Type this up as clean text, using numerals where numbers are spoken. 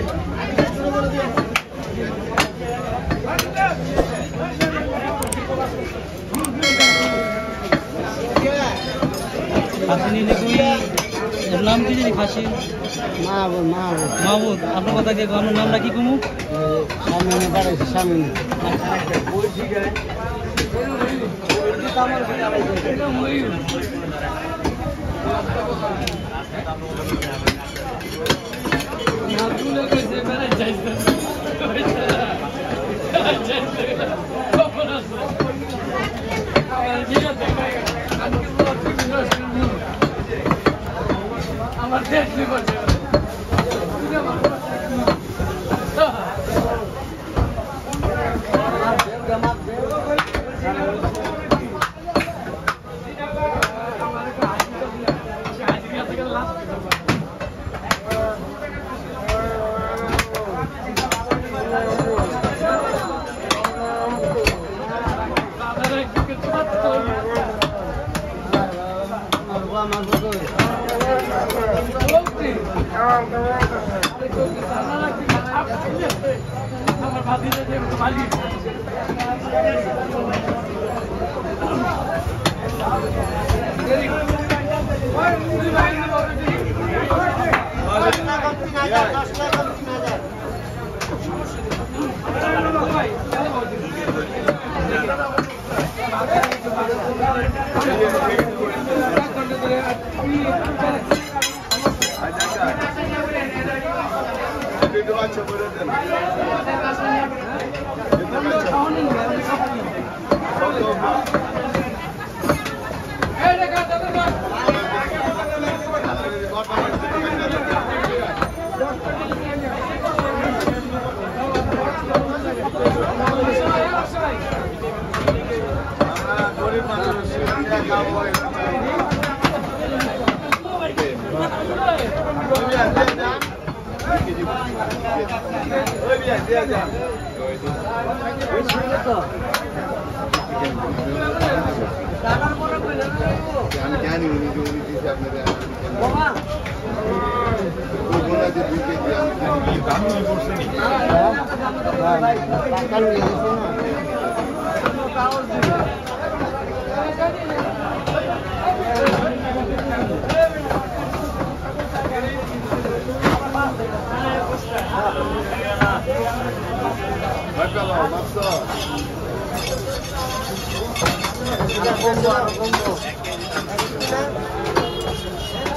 Fasih ini koi, nama tu jadi Fasih. Mahmud. Apa kata dia kamu nama lagi kamu? Samin baru Samin. Ama tekli bacım.